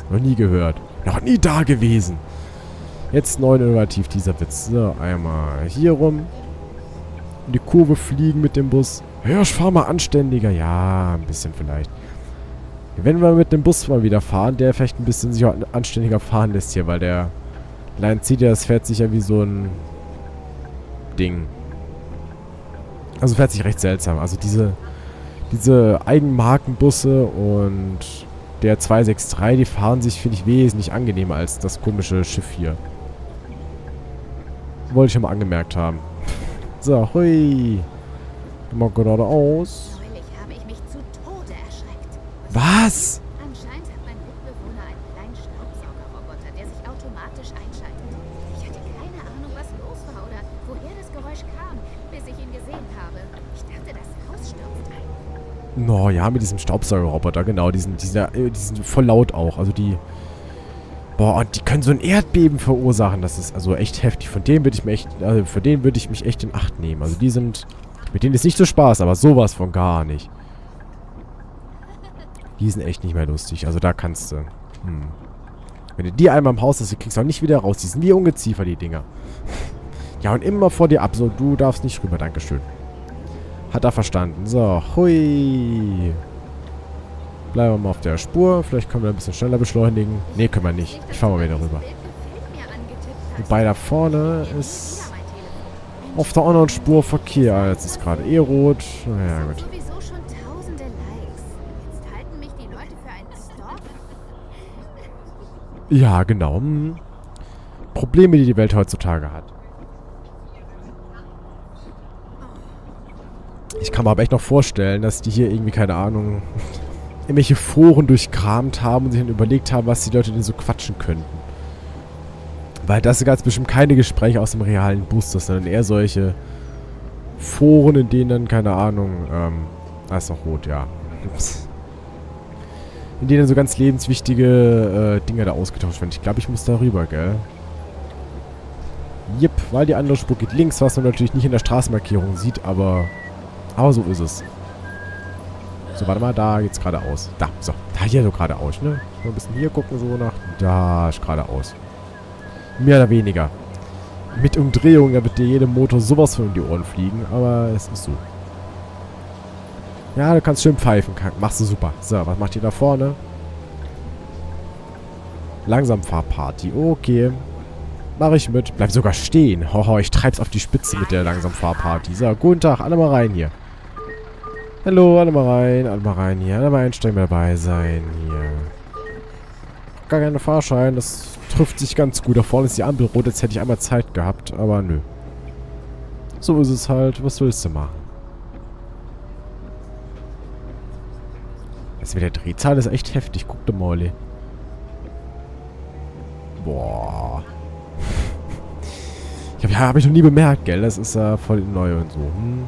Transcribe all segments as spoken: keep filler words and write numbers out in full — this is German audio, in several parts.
Witz. Noch nie gehört. Noch nie da gewesen. Jetzt neu innovativ, dieser Witz. So, einmal hier rum. In die Kurve fliegen mit dem Bus. Hirsch, fahr mal anständiger. Ja, ein bisschen vielleicht. Wenn wir mit dem Bus mal wieder fahren, der vielleicht ein bisschen sich anständiger fahren lässt hier, weil der Lion zieht ja, das fährt sich ja wie so ein Ding. Also fährt sich recht seltsam. Also diese, diese Eigenmarkenbusse und der zwei sechs drei, die fahren sich, finde ich, wesentlich angenehmer als das komische Schiff hier. Wollte ich schon mal angemerkt haben. So, hui. Mal geradeaus. Was? Anscheinend hat mein Mitbewohner einen kleinen Staubsaugerroboter, der sich automatisch einschaltet. Ich hatte keine Ahnung, was los war oder woher das Geräusch kam, bis ich ihn gesehen habe. Ich dachte, das Haus stürzt ein. No, ja, mit diesem Staubsaugerroboter, genau. Die sind, die, die sind voll laut auch. Also die... Boah, und die können so ein Erdbeben verursachen. Das ist also echt heftig. Von denen würde ich mich echt, also für den würde ich mich echt in Acht nehmen. Also die sind... Mit denen ist nicht so Spaß, aber sowas von gar nicht. Die sind echt nicht mehr lustig. Also da kannst du... Hm. Wenn du die einmal im Haus hast, du kriegst auch nicht wieder raus. Die sind wie Ungeziefer, die Dinger. Ja, und immer vor dir ab. So, du darfst nicht rüber. Dankeschön. Hat er verstanden. So, hui. Bleiben wir mal auf der Spur. Vielleicht können wir ein bisschen schneller beschleunigen. Ne, können wir nicht. Ich fahr mal wieder rüber. Wobei da vorne ist... Auf der anderen Spur Verkehr. Ah, jetzt ist gerade eh rot. Naja, gut. Ja, genau. Hm. Probleme, die die Welt heutzutage hat. Ich kann mir aber echt noch vorstellen, dass die hier irgendwie, keine Ahnung, irgendwelche Foren durchkramt haben und sich dann überlegt haben, was die Leute denn so quatschen könnten. Weil das sind ganz bestimmt keine Gespräche aus dem realen Bus, das sind eher solche Foren, in denen dann, keine Ahnung, ähm, da ist noch rot, ja. Ups. In denen so ganz lebenswichtige äh, Dinge da ausgetauscht werden. Ich glaube, ich muss da rüber, gell? Jep, weil die andere Spur geht links, was man natürlich nicht in der Straßenmarkierung sieht, aber... Aber so ist es. So, warte mal, da geht's geradeaus. Da, so. Da hier so geradeaus, ne? Mal ein bisschen hier gucken, so nach... Da ist geradeaus. Mehr oder weniger. Mit Umdrehung, da wird dir jedem Motor sowas von um die Ohren fliegen, aber es ist so. Ja, du kannst schön pfeifen, machst du super. So, was macht ihr da vorne? Langsamfahrparty, okay. Mach ich mit. Bleib sogar stehen. Hoho, ich treib's auf die Spitze mit der Langsamfahrparty. So, guten Tag, alle mal rein hier. Hallo, alle mal rein, alle mal rein hier. Alle mal einsteigen, dabei sein hier. Gar keine Fahrschein, das trifft sich ganz gut. Da vorne ist die Ampel rot, jetzt hätte ich einmal Zeit gehabt, aber nö. So ist es halt, was willst du machen? Das mit der Drehzahl ist echt heftig. Guck doch mal. Boah. Ich habe hab ich noch nie bemerkt, gell? Das ist ja äh, voll neu und so. Hm.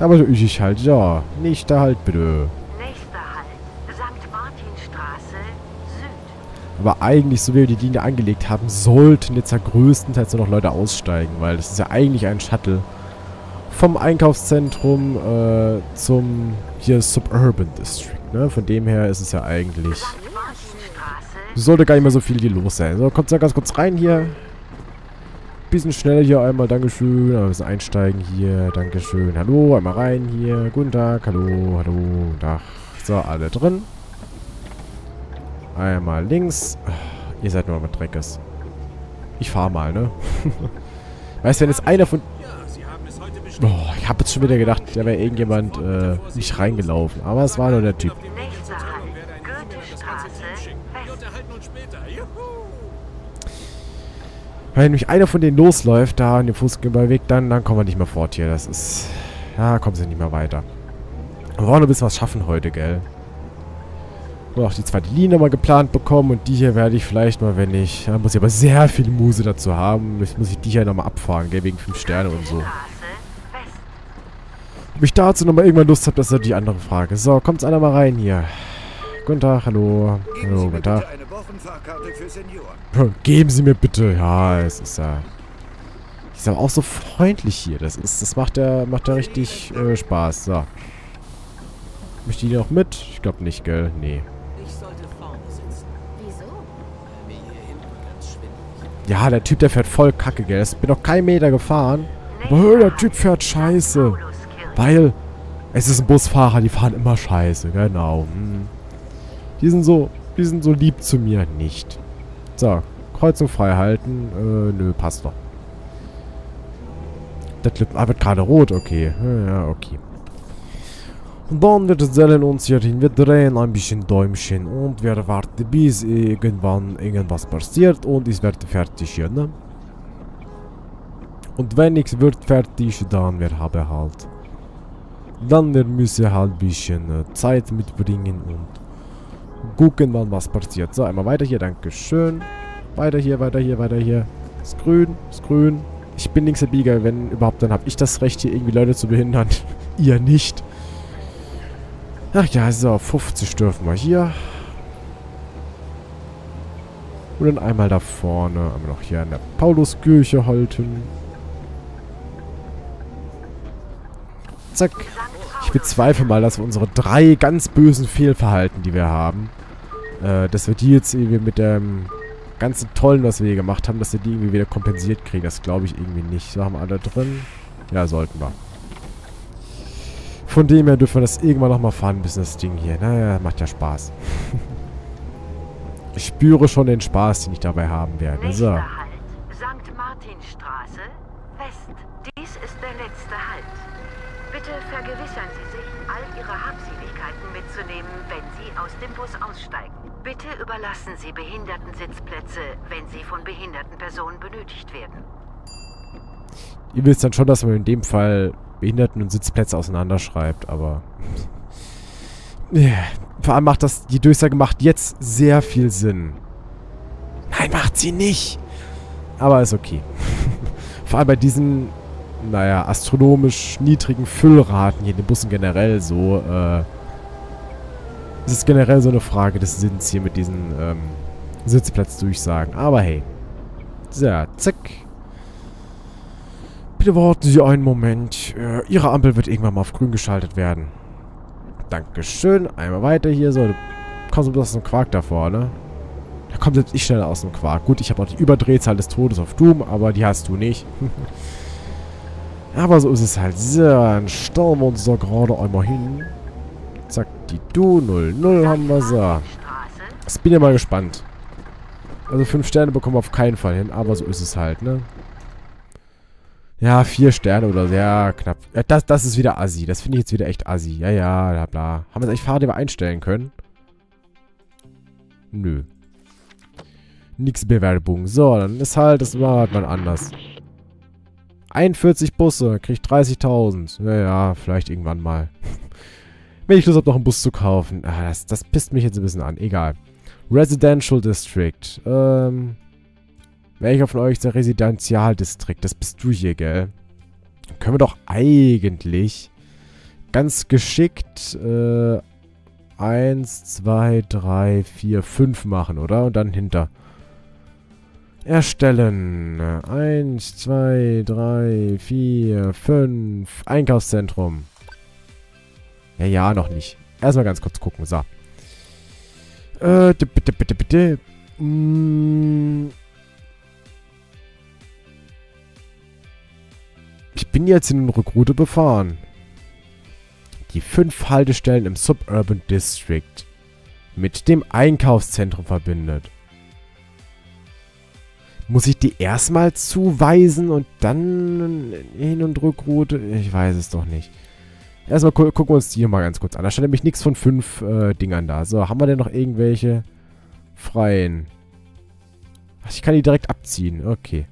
Aber so üchig halt. Ja, nächster Halt, bitte. Nächster Halt. Sankt Martinstraße Süd. Aber eigentlich, so wie wir die Linie angelegt haben, sollten jetzt ja größtenteils nur noch Leute aussteigen, weil das ist ja eigentlich ein Shuttle. Vom Einkaufszentrum äh, zum hier Suburban District, ne? Von dem her ist es ja eigentlich... Sollte gar nicht mehr so viel hier los sein. So, kommt ja ganz kurz rein hier. Bisschen schneller hier einmal, dankeschön. Ein bisschen einsteigen hier, dankeschön. Hallo, einmal rein hier. Guten Tag, hallo, hallo, guten Tag. So, alle drin. Einmal links. Ach, ihr seid nur mit Dreckes. Ich fahr mal, ne? Weißt du, wenn jetzt einer von... Oh, ich habe jetzt schon wieder gedacht, da wäre irgendjemand äh, nicht reingelaufen. Aber es war nur der Typ. Wenn nämlich einer von denen losläuft, da an dem Fußgängerweg, dann, dann kommen wir nicht mehr fort hier. Das ist... Ja, kommen sie nicht mehr weiter. Wir wollen ein bisschen was schaffen heute, gell? Ich habe auch die zweite Linie mal geplant bekommen. Und die hier werde ich vielleicht mal, wenn ich... Da muss ich aber sehr viel Muse dazu haben. Jetzt muss ich die hier nochmal abfahren, gell? Wegen fünf Sterne und so. Ob ich dazu nochmal irgendwann Lust habe, das ist ja die andere Frage. So, kommt's einer mal rein hier. Guten Tag, hallo. Hallo, guten Tag. Geben Sie mir bitte. Ja, es ist ja... Ich sag auch so freundlich hier. Das ist, das macht ja, macht ja richtig äh, Spaß. So. Möchte ich die noch mit? Ich glaube nicht, gell? Nee. Wieso? Ja, der Typ, der fährt voll kacke, gell. Ich bin noch keinen Meter gefahren. Aber der Typ fährt scheiße. Weil es ist ein Busfahrer, die fahren immer scheiße. Genau. Die sind so, die sind so lieb zu mir nicht. So, Kreuzung frei halten. Äh, nö, passt doch. Das Lippen ah, wird gerade rot, okay. Ja, okay. Und dann wird Selen uns hier hin. Wir drehen ein bisschen Däumchen. Und wir warten, bis irgendwann irgendwas passiert. Und ich werde fertig hier, ne? Und wenn ich wird fertig, dann wir haben halt. Dann wir müssen halt ein bisschen Zeit mitbringen und gucken, wann was passiert. So, einmal weiter hier, dankeschön. Weiter hier, weiter hier, weiter hier. Ist grün, ist grün. Ich bin links der Bieger, wenn überhaupt, dann habe ich das Recht, hier irgendwie Leute zu behindern. Ihr nicht. Ach ja, so, fünfzig dürfen wir hier. Und dann einmal da vorne. Einmal noch hier an der Pauluskirche halten. Zack. Ich bezweifle mal, dass wir unsere drei ganz bösen Fehlverhalten, die wir haben, äh, dass wir die jetzt irgendwie mit dem ganzen Tollen, was wir hier gemacht haben, dass wir die irgendwie wieder kompensiert kriegen. Das glaube ich irgendwie nicht. So, haben wir alle drin. Ja, sollten wir. Von dem her dürfen wir das irgendwann nochmal fahren, bis das Ding hier. Naja, macht ja Spaß. Ich spüre schon den Spaß, den ich dabei haben werde. So. Nächster Halt, Sankt Martinstraße, West. Dies ist der letzte Halt. Bitte vergewissern Sie sich, all Ihre Habseligkeiten mitzunehmen, wenn Sie aus dem Bus aussteigen. Bitte überlassen Sie behinderten Sitzplätze, wenn sie von behinderten Personen benötigt werden. Ihr wisst dann schon, dass man in dem Fall Behinderten und Sitzplätze auseinanderschreibt, aber... Yeah. Vor allem macht das, die Durchsage macht jetzt sehr viel Sinn. Nein, macht sie nicht. Aber ist okay. Vor allem bei diesen, naja, astronomisch niedrigen Füllraten hier in den Bussen generell so, äh, es ist generell so eine Frage des Sinns hier mit diesen, ähm, Sitzplatzdurchsagen. Aber hey. So, zack. Bitte warten Sie einen Moment. Äh, Ihre Ampel wird irgendwann mal auf grün geschaltet werden. Dankeschön. Einmal weiter hier. So, du kommst bloß aus dem Quark da vorne. Da kommt selbst ich schneller aus dem Quark. Gut, ich habe auch die Überdrehzahl des Todes auf Doom, aber die hast du nicht. Aber so ist es halt. So, dann stellen wir uns doch gerade einmal hin. Zack, die Du. null null haben wir. So. Ich bin ja mal gespannt. Also fünf Sterne bekommen wir auf keinen Fall hin, aber so ist es halt, ne? Ja, vier Sterne oder sehr knapp. Ja, das, das ist wieder assi. Das finde ich jetzt wieder echt assi. Ja, ja, bla, bla. Haben wir jetzt eigentlich Fahrer, die wir einstellen können? Nö. Nix Bewerbung. So, dann ist halt, das war halt mal anders. einundvierzig Busse, kriegt dreißigtausend. Naja, vielleicht irgendwann mal. Wenn ich Lust habe, noch einen Bus zu kaufen. Ah, das, das pisst mich jetzt ein bisschen an. Egal. Residential District. Ähm... Welcher von euch ist der Residenzialdistrikt? Das bist du hier, gell? Können wir doch eigentlich ganz geschickt äh, eins, zwei, drei, vier, fünf machen, oder? Und dann hinter. Erstellen. eins, zwei, drei, vier, fünf. Einkaufszentrum. Ja, ja, noch nicht. Erstmal ganz kurz gucken. So. Äh, bitte, bitte, bitte. Mh... Ich bin jetzt in eine Route befahren. Die fünf Haltestellen im Suburban District mit dem Einkaufszentrum verbindet. Muss ich die erstmal zuweisen und dann Hin- und Rückroute? Ich weiß es doch nicht. Erstmal gu gucken wir uns die hier mal ganz kurz an. Da steht nämlich nichts von fünf äh, Dingern da. So, haben wir denn noch irgendwelche freien? Ach, ich kann die direkt abziehen. Okay.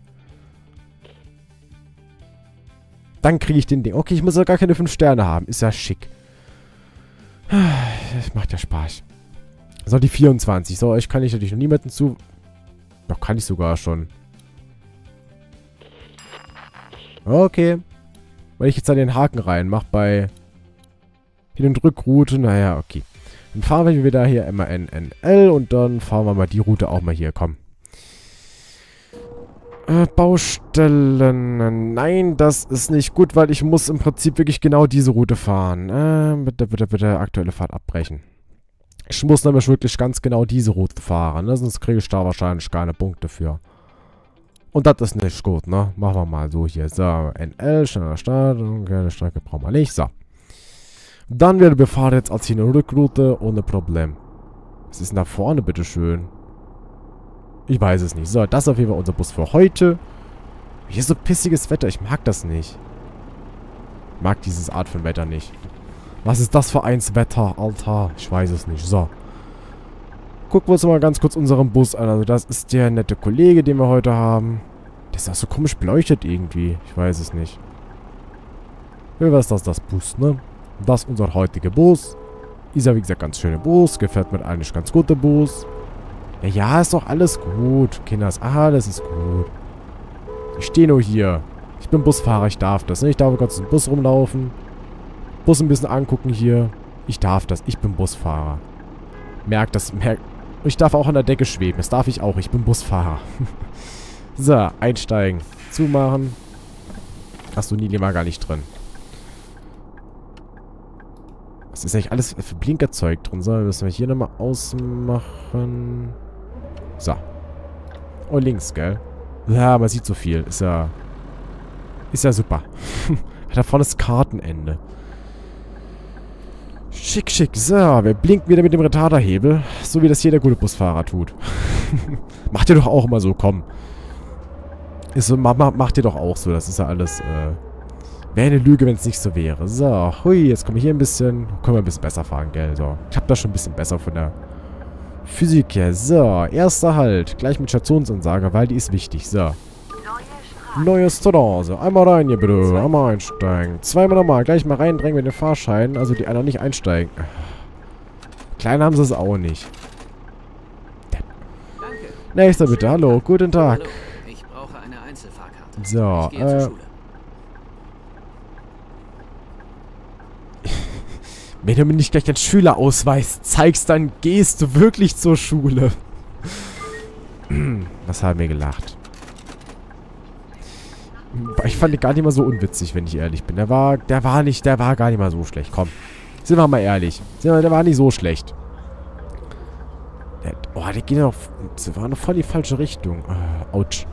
Dann kriege ich den Ding. Okay, ich muss ja gar keine fünf Sterne haben. Ist ja schick. Das macht ja Spaß. So, die vierundzwanzig. So, euch kann ich natürlich noch niemanden zu... Doch, kann ich sogar schon. Okay. Weil ich jetzt da den Haken reinmache bei... Hin- und Rückroute. Naja, okay. Dann fahren wir wieder hier M A N N L und dann fahren wir mal die Route auch mal hier. Komm. Äh, Baustellen. Nein, das ist nicht gut, weil ich muss im Prinzip wirklich genau diese Route fahren. Äh, bitte, bitte, bitte aktuelle Fahrt abbrechen. Ich muss nämlich wirklich ganz genau diese Route fahren, ne? Sonst kriege ich da wahrscheinlich keine Punkte für. Und das ist nicht gut, ne? Machen wir mal so hier. So, N L, schneller Start. Okay, die Strecke brauchen wir nicht. So. Dann werden wir fahren jetzt als hier eine Rückroute ohne Problem. Was ist denn da vorne, bitteschön? Ich weiß es nicht. So, das ist auf jeden Fall unser Bus für heute. Hier ist so pissiges Wetter. Ich mag das nicht. Ich mag dieses Art von Wetter nicht. Was ist das für eins Wetter, Alter? Ich weiß es nicht. So. Gucken wir uns mal ganz kurz unseren Bus an. Also das ist der nette Kollege, den wir heute haben. Der ist auch so komisch beleuchtet irgendwie. Ich weiß es nicht. Wie war das, das Bus, ne? Das ist unser heutiger Bus. Ist ja, wie gesagt, ganz schöner Bus. Gefällt mir eigentlich ganz gut, der Bus. Ja, ja, ist doch alles gut. Kinder, ist alles ist gut. Ich stehe nur hier. Ich bin Busfahrer, ich darf das, ne? Ich darf kurz den Bus rumlaufen. Bus ein bisschen angucken hier. Ich darf das. Ich bin Busfahrer. Merkt das. Merkt. Ich darf auch an der Decke schweben. Das darf ich auch. Ich bin Busfahrer. So, einsteigen. Zumachen. Hast du Nili war gar nicht drin. Was ist eigentlich alles für Blinkerzeug drin? So, müssen wir hier nochmal ausmachen. So. Oh, links, gell? Ja, man sieht so viel. Ist ja. Ist ja super. Da vorne ist Kartenende. Schick, schick. So, wir blinken wieder mit dem Retarderhebel. So wie das jeder gute Busfahrer tut. Macht ihr doch auch immer so, komm. Ist so, ma, ma, macht ihr doch auch so. Das ist ja alles, äh... wäre eine Lüge, wenn es nicht so wäre. So, hui, jetzt kommen wir hier ein bisschen... Können wir ein bisschen besser fahren, gell? So, ich hab das schon ein bisschen besser von der Physik her. So, erster Halt. Gleich mit Stationsansage, weil die ist wichtig. So. Neues Straße. Einmal rein hier, bitte. Einmal einsteigen. Zweimal nochmal. Gleich mal reindrängen mit den Fahrscheinen. Also die einer nicht einsteigen. Klein haben sie es auch nicht. Danke. Nächster bitte. Hallo. Guten Tag. Hallo. Ich brauche eine Einzelfahrkarte. So, ich gehe äh... zur Schule. Wenn du mir nicht gleich den Schülerausweis zeigst, dann gehst du wirklich zur Schule. Was haben wir gelacht? Ich fand den gar nicht mal so unwitzig, wenn ich ehrlich bin. Der war, der war nicht, der war gar nicht mal so schlecht. Komm, sind wir mal ehrlich. Der war nicht so schlecht. Der, oh, der ging noch, der war noch voll in die falsche Richtung. Oh, ouch.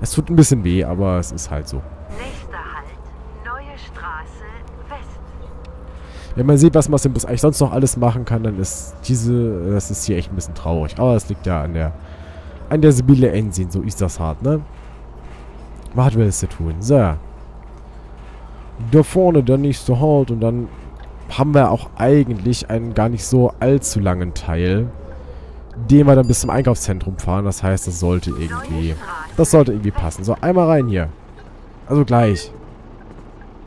Es tut ein bisschen weh, aber es ist halt so. Nächster Halt, neue Straße West. Wenn man sieht, was man aus dem Bus eigentlich sonst noch alles machen kann, dann ist diese, das ist hier echt ein bisschen traurig. Aber es liegt ja an der, an der Sibylle Ensin. So ist das hart, ne? Was hat es zu tun? So. Da vorne der nächste Halt. Und dann haben wir auch eigentlich einen gar nicht so allzu langen Teil, den wir dann bis zum Einkaufszentrum fahren. Das heißt, das sollte irgendwie... Das sollte irgendwie passen. So, einmal rein hier. Also gleich.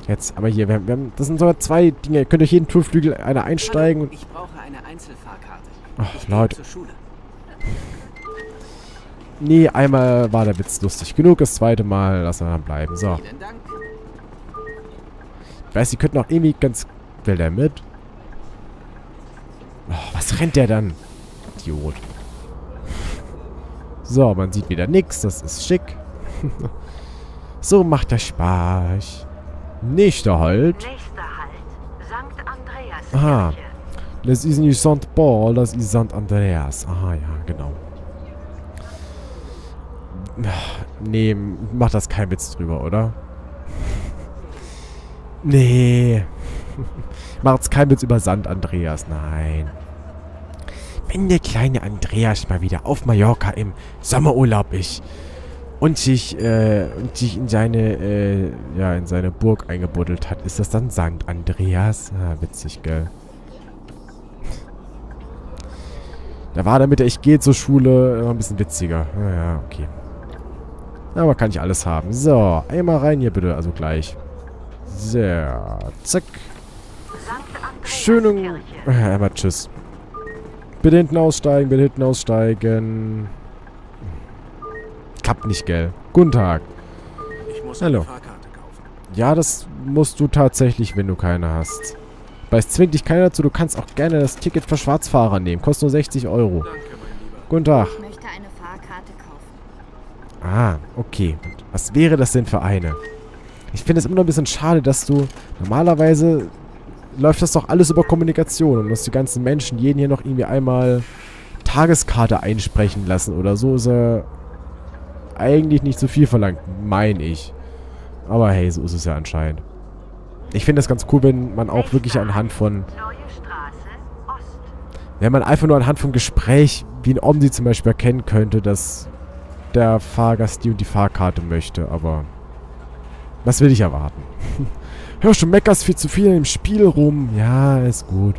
Jetzt, aber hier. Wir haben, wir haben, das sind sogar zwei Dinge. Ihr könnt euch jeden Türflügel einer einsteigen. Ich brauche eine Einzelfahrkarte. Ach, Leute. Nee, einmal war der Witz lustig genug. Das zweite Mal lassen wir dann bleiben. So. Ich weiß, die könnten auch irgendwie ganz... Will der mit? Oh, was rennt der dann? Idiot. So, man sieht wieder nichts. Das ist schick. So macht das Spaß. Nächster Halt. Nächster Halt. Sankt Andreas. Aha. Das ist nicht Sankt Paul, das ist Sankt Andreas. Aha, ja, genau. Nee, macht das kein Witz drüber, oder? Nee. Macht's kein Witz über Sankt Andreas, nein. Wenn der kleine Andreas mal wieder auf Mallorca im Sommerurlaub ist und sich, äh, und sich in seine, äh, ja, in seine Burg eingebuddelt hat, ist das dann Sankt Andreas? Ah, witzig, gell? Da war damit der Ich gehe zur Schule immer ein bisschen witziger. Ja, okay. Aber kann ich alles haben. So, einmal rein hier bitte, also gleich. So, zack. Schönen... Einmal tschüss. Bitte hinten aussteigen, bitte hinten aussteigen. Klappt nicht, gell? Guten Tag. Ich muss eine Fahrkarte kaufen. Ja, das musst du tatsächlich, wenn du keine hast. Weil es zwingt dich keiner dazu. Du kannst auch gerne das Ticket für Schwarzfahrer nehmen. Kostet nur sechzig Euro. Danke, mein Lieber. Guten Tag. Ich möchte eine Fahrkarte kaufen. Ah, okay. Was wäre das denn für eine? Ich finde es immer noch ein bisschen schade, dass du normalerweise läuft das doch alles über Kommunikation und dass die ganzen Menschen jeden hier noch irgendwie einmal Tageskarte einsprechen lassen oder so, ist er eigentlich nicht so viel verlangt, meine ich. Aber hey, so ist es ja anscheinend. Ich finde das ganz cool, wenn man auch wirklich anhand von... Wenn man einfach nur anhand von Gespräch, wie ein Omni zum Beispiel, erkennen könnte, dass der Fahrgast die und die Fahrkarte möchte, aber... Was will ich erwarten? Hörst du, meckerst viel zu viel im Spiel rum. Ja, ist gut.